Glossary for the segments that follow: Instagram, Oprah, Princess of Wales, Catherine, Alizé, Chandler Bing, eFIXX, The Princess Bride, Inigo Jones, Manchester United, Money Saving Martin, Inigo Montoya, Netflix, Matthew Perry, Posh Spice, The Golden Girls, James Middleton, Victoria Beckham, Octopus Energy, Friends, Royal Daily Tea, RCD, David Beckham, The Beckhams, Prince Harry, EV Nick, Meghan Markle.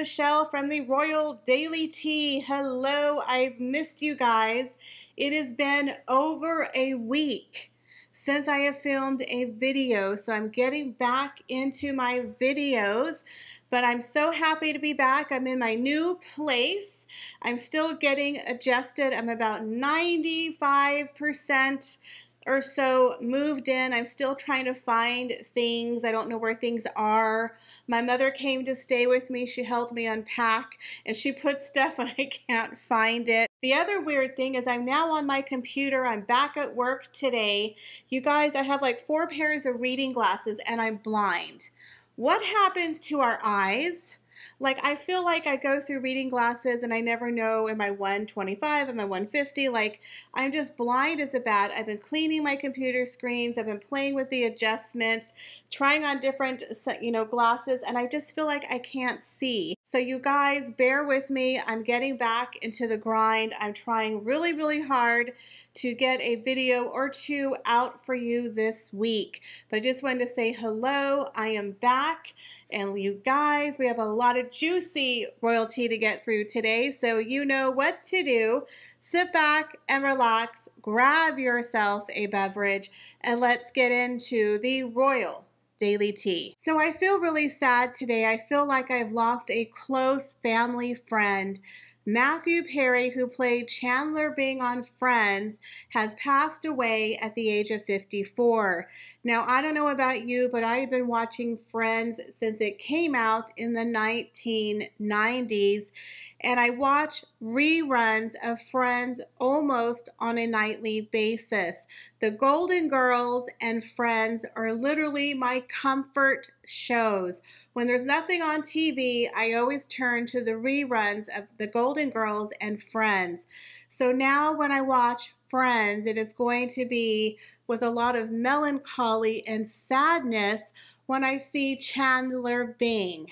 Michelle from the Royal Daily Tea. Hello, I've missed you guys. It has been over a week since I have filmed a video, so I'm getting back into my videos, but I'm so happy to be back. I'm in my new place. I'm still getting adjusted. I'm about 95% or so moved in. I'm still trying to find things. I don't know where things are. My mother came to stay with me. She helped me unpack, and she put stuff when I can't find it. The other weird thing is I'm now on my computer. I'm back at work today. You guys, I have like 4 pairs of reading glasses, and I'm blind. What happens to our eyes? Like, I feel like I go through reading glasses and I never know, am I 125, am I 150? Like, I'm just blind as a bat. I've been cleaning my computer screens. I've been playing with the adjustments, trying on different, you know, glasses, and I just feel like I can't see. So you guys, bear with me. I'm getting back into the grind. I'm trying really, really hard to get a video or two out for you this week. But I just wanted to say hello. I am back. And you guys, we have a lot of juicy royalty to get through today, so you know what to do. Sit back and relax, grab yourself a beverage, and let's get into the Royal Daily Tea. So I feel really sad today. I feel like I've lost a close family friend. Matthew Perry, who played Chandler Bing on Friends, has passed away at the age of 54. Now, I don't know about you, but I've been watching Friends since it came out in the 1990s, and I watch reruns of Friends almost on a nightly basis. The Golden Girls and Friends are literally my comfort shows. When there's nothing on TV, I always turn to the reruns of The Golden Girls and Friends. So now when I watch Friends, it is going to be with a lot of melancholy and sadness when I see Chandler Bing.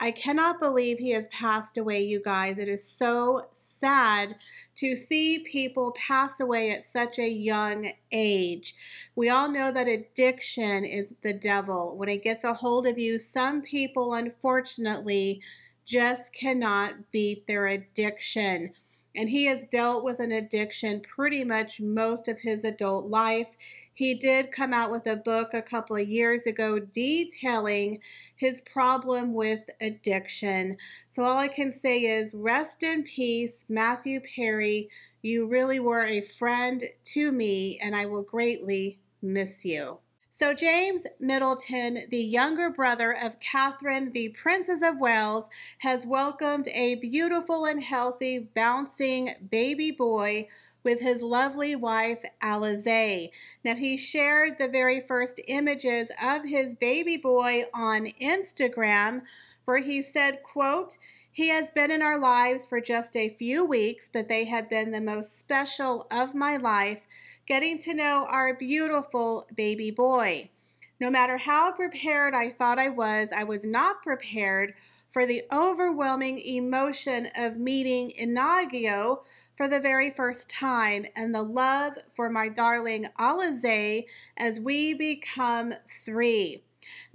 I cannot believe he has passed away, you guys. It is so sad to see people pass away at such a young age. We all know that addiction is the devil. When it gets a hold of you, some people, unfortunately, just cannot beat their addiction. And he has dealt with an addiction pretty much most of his adult life. He did come out with a book a couple of years ago detailing his problem with addiction. So all I can say is rest in peace, Matthew Perry. You really were a friend to me, and I will greatly miss you. So James Middleton, the younger brother of Catherine, the Princess of Wales, has welcomed a beautiful and healthy, bouncing baby boy with his lovely wife, Alizé. Now, he shared the very first images of his baby boy on Instagram, where he said, quote, "He has been in our lives for just a few weeks, but they have been the most special of my life, getting to know our beautiful baby boy. No matter how prepared I thought I was not prepared for the overwhelming emotion of meeting Inigo for the very first time, and the love for my darling Alizé as we become 3.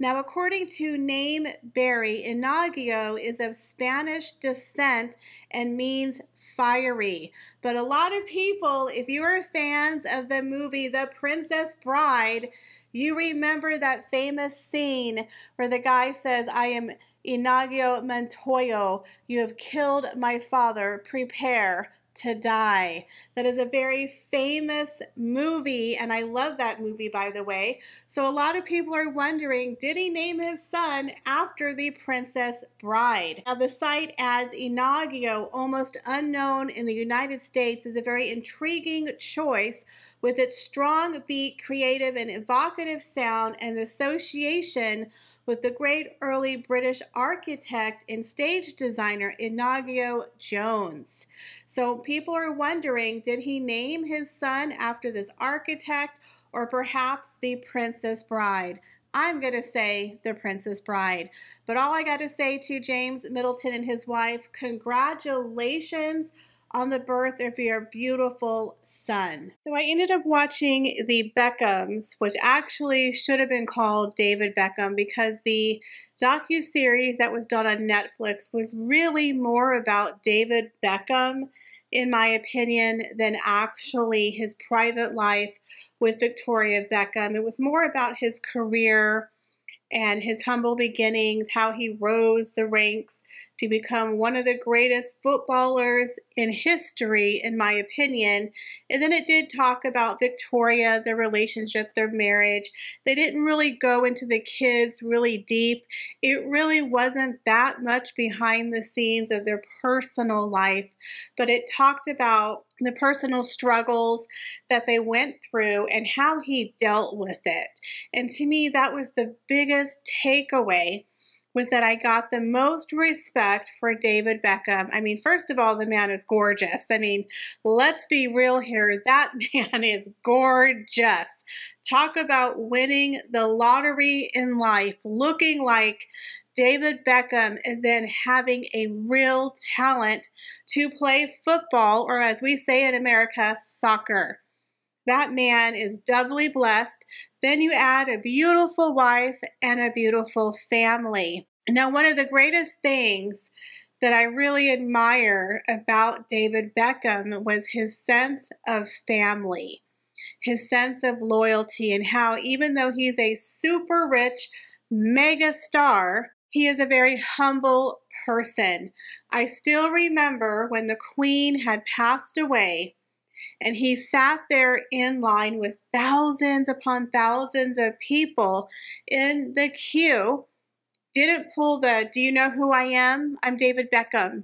Now, according to Name Barry, Inigo is of Spanish descent and means fiery. But a lot of people, if you are fans of the movie The Princess Bride, you remember that famous scene where the guy says, "I am Inigo Montoya, you have killed my father, prepare to die." That is a very famous movie, and I love that movie, by the way. So a lot of people are wondering, did he name his son after The Princess Bride? Now, the site adds Inigo, almost unknown in the United States, is a very intriguing choice with its strong beat, creative and evocative sound, and association with the great early British architect and stage designer Inigo Jones. So people are wondering, did he name his son after this architect, or perhaps The Princess Bride? I'm going to say The Princess Bride. But all I got to say to James Middleton and his wife, congratulations on the birth of your beautiful son. So I ended up watching The Beckhams, which actually should have been called David Beckham, because the docuseries that was done on Netflix was really more about David Beckham, in my opinion, than actually his private life with Victoria Beckham. It was more about his career and his humble beginnings, how he rose the ranks to become one of the greatest footballers in history, in my opinion. And then it did talk about Victoria, their relationship, their marriage. They didn't really go into the kids really deep. It really wasn't that much behind the scenes of their personal life, but it talked about the personal struggles that they went through and how he dealt with it. And to me, that was the biggest takeaway, was that I got the most respect for David Beckham. I mean, first of all, the man is gorgeous. I mean, let's be real here. That man is gorgeous. Talk about winning the lottery in life, looking like David Beckham, and then having a real talent to play football, or as we say in America, soccer. That man is doubly blessed. Then you add a beautiful wife and a beautiful family. Now, one of the greatest things that I really admire about David Beckham was his sense of family, his sense of loyalty, and how even though he's a super rich mega star, he is a very humble person. I still remember when the Queen had passed away, and he sat there in line with thousands upon thousands of people in the queue, didn't pull the, do you know who I am? I'm David Beckham.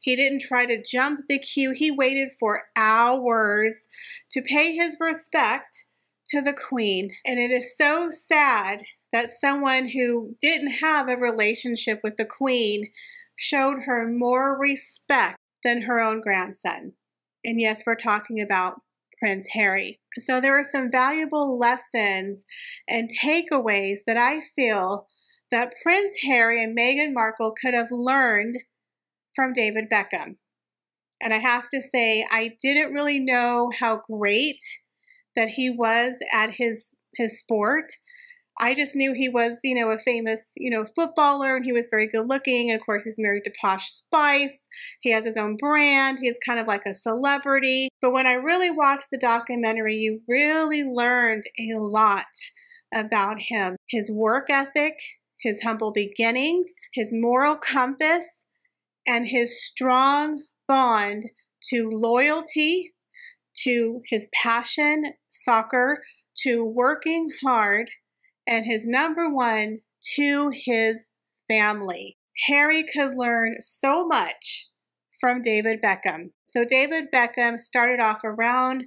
He didn't try to jump the queue. He waited for hours to pay his respect to the Queen. And it is so sad that someone who didn't have a relationship with the Queen showed her more respect than her own grandson. And yes, we're talking about Prince Harry. So there are some valuable lessons and takeaways that I feel that Prince Harry and Meghan Markle could have learned from David Beckham. And I have to say, I didn't really know how great that he was at his sport. I just knew he was, you know, a famous, you know, footballer, and he was very good looking. And of course, he's married to Posh Spice. He has his own brand. He's kind of like a celebrity. But when I really watched the documentary, you really learned a lot about him, his work ethic, his humble beginnings, his moral compass, and his strong bond to loyalty, to his passion, soccer, to working hard, and his number one, to his family. Harry could learn so much from David Beckham. So David Beckham started off around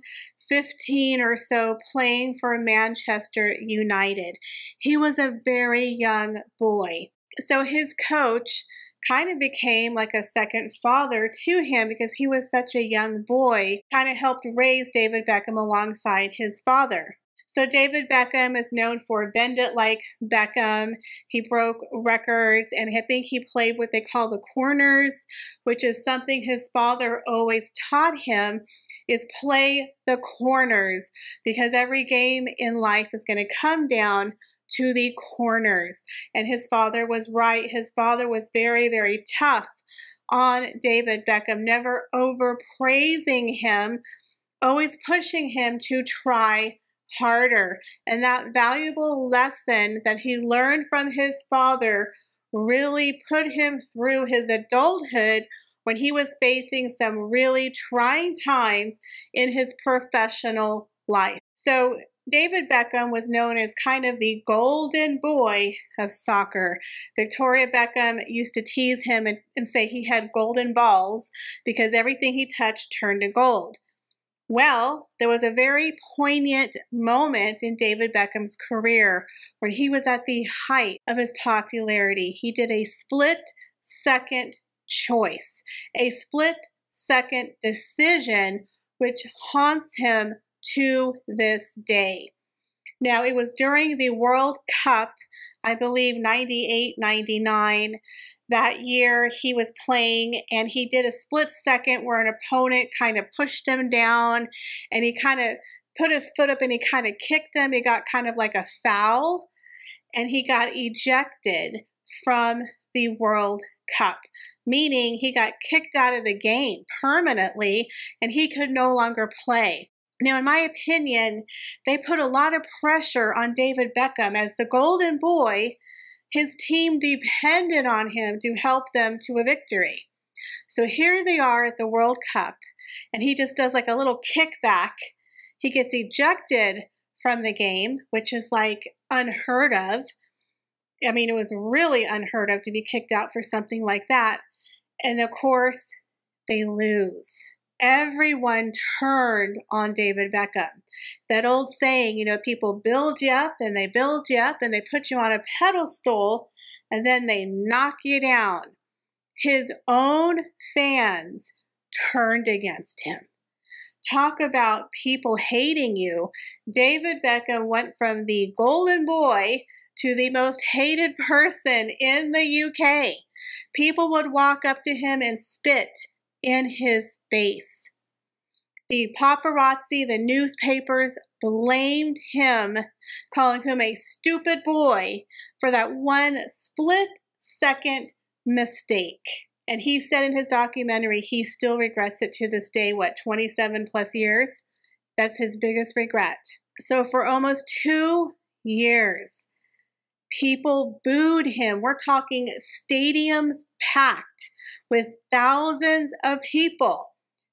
15 or so playing for Manchester United. He was a very young boy. So his coach kind of became like a second father to him because he was such a young boy, kind of helped raise David Beckham alongside his father. So David Beckham is known for Bend It Like Beckham. He broke records, and I think he played what they call the corners, which is something his father always taught him, is play the corners, because every game in life is going to come down to the corners. And his father was right. His father was very, very tough on David Beckham, never overpraising him, always pushing him to try harder. And that valuable lesson that he learned from his father really put him through his adulthood when he was facing some really trying times in his professional life. So David Beckham was known as kind of the golden boy of soccer. Victoria Beckham used to tease him and say he had golden balls because everything he touched turned to gold. Well, there was a very poignant moment in David Beckham's career when he was at the height of his popularity. He did a split-second choice, a split-second decision, which haunts him to this day. Now, it was during the World Cup, I believe 98, 99, That year he was playing and he did a split second where an opponent kind of pushed him down and he kind of put his foot up and he kind of kicked him. He got kind of like a foul and he got ejected from the World Cup, meaning he got kicked out of the game permanently and he could no longer play. Now, in my opinion, they put a lot of pressure on David Beckham as the golden boy. His team depended on him to help them to a victory. So here they are at the World Cup, and he just does like a little kickback. He gets ejected from the game, which is like unheard of. I mean, it was really unheard of to be kicked out for something like that. And of course, they lose. Everyone turned on David Beckham. That old saying, you know, people build you up and they build you up and they put you on a pedestal and then they knock you down. His own fans turned against him. Talk about people hating you. David Beckham went from the golden boy to the most hated person in the UK. People would walk up to him and spit in his face. The paparazzi, the newspapers blamed him, calling him a stupid boy for that one split second mistake. And he said in his documentary, he still regrets it to this day, what, 27 plus years? That's his biggest regret. So for almost 2 years, people booed him. We're talking stadiums packed with thousands of people.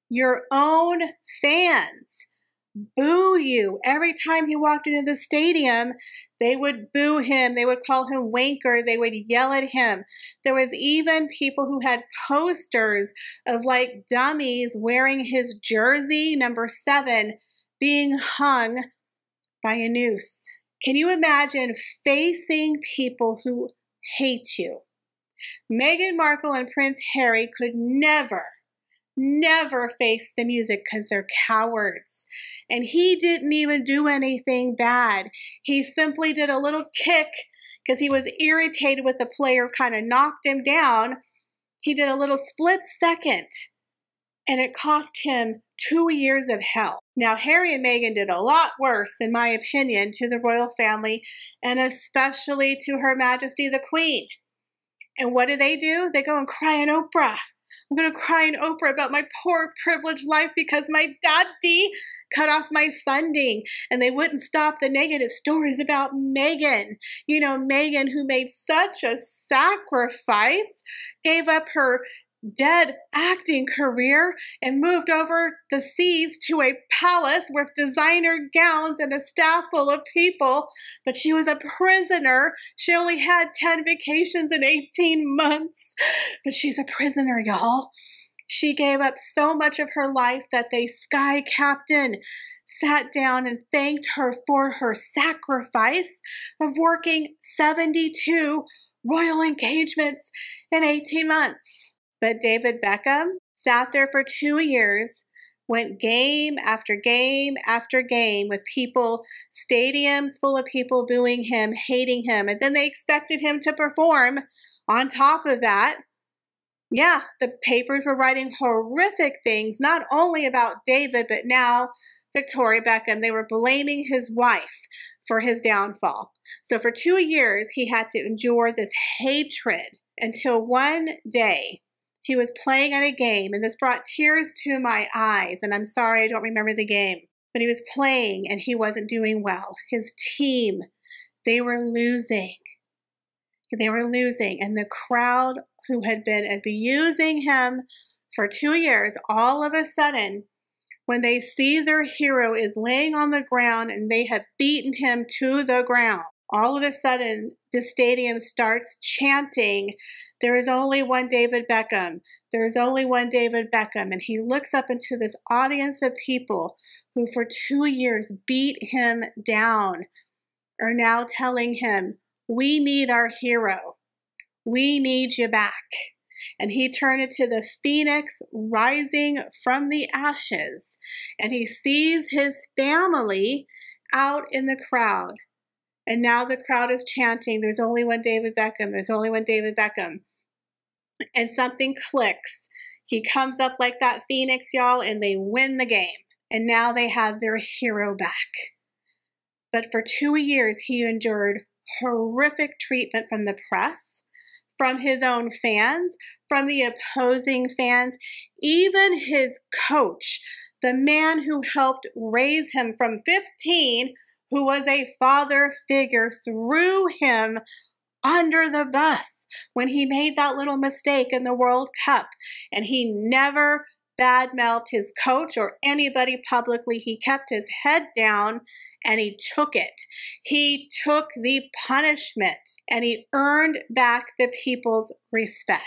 Your own fans boo you. Every time he walked into the stadium, they would boo him. They would call him wanker. They would yell at him. There was even people who had posters of like dummies wearing his jersey, number 7, being hung by a noose. Can you imagine facing people who hate you? Meghan Markle and Prince Harry could never face the music because they're cowards. And he didn't even do anything bad. He simply did a little kick because he was irritated with the player, kind of knocked him down. He did a little split second, and it cost him 2 years of hell. Now, Harry and Meghan did a lot worse, in my opinion, to the royal family, and especially to Her Majesty the Queen. And what do? They go and cry on Oprah. I'm going to cry on Oprah about my poor, privileged life because my daddy cut off my funding, and they wouldn't stop the negative stories about Meghan. You know, Meghan, who made such a sacrifice, gave up her dead acting career and moved over the seas to a palace with designer gowns and a staff full of people, but she was a prisoner. She only had 10 vacations in 18 months, but she's a prisoner, y'all. She gave up so much of her life that the Sky Captain sat down and thanked her for her sacrifice of working 72 royal engagements in 18 months. But David Beckham sat there for 2 years, went game after game after game with people, stadiums full of people booing him, hating him, and then they expected him to perform on top of that. Yeah, the papers were writing horrific things, not only about David, but now Victoria Beckham. They were blaming his wife for his downfall. So for 2 years, he had to endure this hatred until one day, he was playing at a game, and this brought tears to my eyes, and I'm sorry I don't remember the game, but he was playing, and he wasn't doing well. His team, they were losing. They were losing, and the crowd who had been abusing him for 2 years, all of a sudden, when they see their hero is laying on the ground, and they have beaten him to the ground, all of a sudden, the stadium starts chanting, "There is only one David Beckham. There is only one David Beckham." And he looks up into this audience of people who for 2 years beat him down are now telling him, "We need our hero. We need you back." And he turned into the phoenix rising from the ashes. And he sees his family out in the crowd. And now the crowd is chanting, "There's only one David Beckham. There's only one David Beckham." and something clicks. He comes up like that phoenix, y'all, and they win the game. And now they have their hero back. But for 2 years, he endured horrific treatment from the press, from his own fans, from the opposing fans, even his coach, the man who helped raise him from 15, who was a father figure, threw him under the bus when he made that little mistake in the World Cup. And he never badmouthed his coach or anybody publicly. He kept his head down and he took it. He took the punishment and he earned back the people's respect.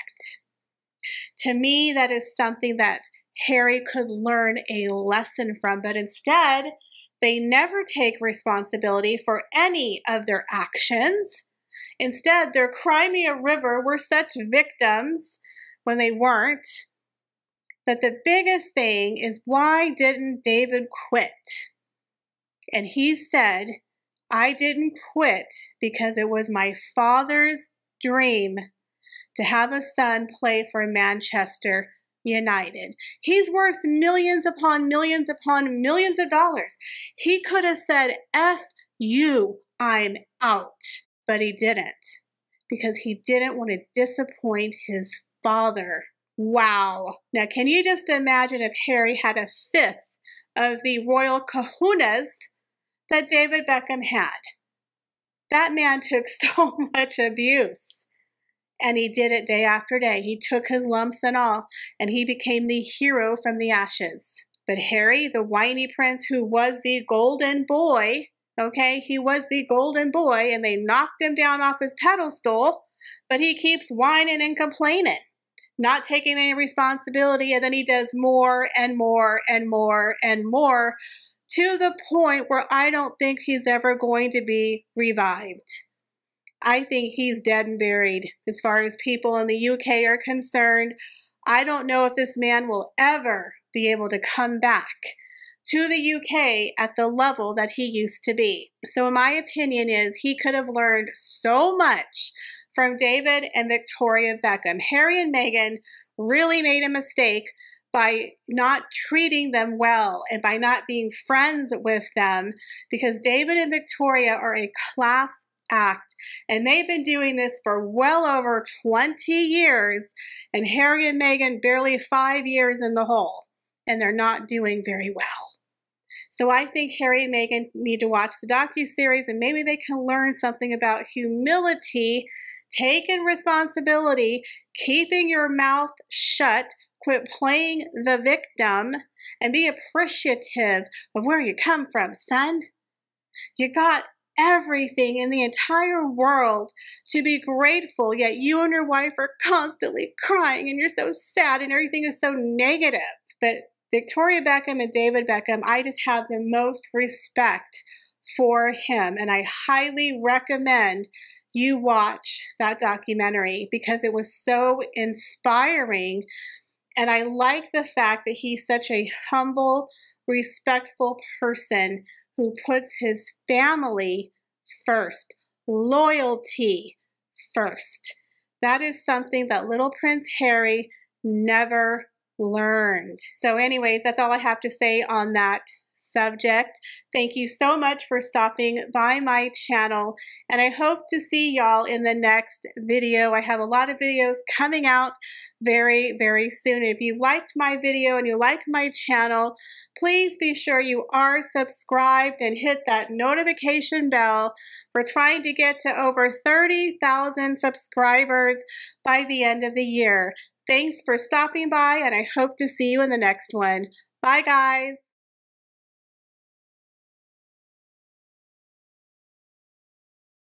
To me, that is something that Harry could learn a lesson from, but instead, they never take responsibility for any of their actions. Instead, their Crimea River were such victims when they weren't. But the biggest thing is, why didn't David quit? And he said, I didn't quit because it was my father's dream to have a son play for Manchester United. He's worth millions upon millions upon millions of dollars. He could have said, F you, I'm out. But he didn't, because he didn't want to disappoint his father. Wow. Now, can you just imagine if Harry had a fifth of the royal kahunas that David Beckham had? That man took so much abuse, and he did it day after day. He took his lumps and all, and he became the hero from the ashes. But Harry, the whiny prince who was the golden boy, okay, he was the golden boy, and they knocked him down off his pedestal, but he keeps whining and complaining, not taking any responsibility, and then he does more and more and more and more, to the point where I don't think he's ever going to be revived. I think he's dead and buried as far as people in the UK are concerned. I don't know if this man will ever be able to come back to the UK at the level that he used to be. So in my opinion is, he could have learned so much from David and Victoria Beckham. Harry and Meghan really made a mistake by not treating them well and by not being friends with them, because David and Victoria are a class act, and they've been doing this for well over 20 years, and Harry and Meghan barely 5 years in the hole, and they're not doing very well. So I think Harry and Meghan need to watch the docuseries, and maybe they can learn something about humility, taking responsibility, keeping your mouth shut, quit playing the victim, and be appreciative of where you come from, son. You got everything in the entire world to be grateful, yet you and your wife are constantly crying, and you're so sad, and everything is so negative. But Victoria Beckham and David Beckham, I just have the most respect for him, and I highly recommend you watch that documentary, because it was so inspiring. And I like the fact that he's such a humble, respectful person who puts his family first, loyalty first. That is something that little Prince Harry never learned. So anyways, that's all I have to say on that subject. Thank you so much for stopping by my channel, and I hope to see y'all in the next video. I have a lot of videos coming out very, very soon. If you liked my video and you like my channel, please be sure you are subscribed and hit that notification bell. We're trying to get to over 30,000 subscribers by the end of the year. Thanks for stopping by, and I hope to see you in the next one. Bye, guys.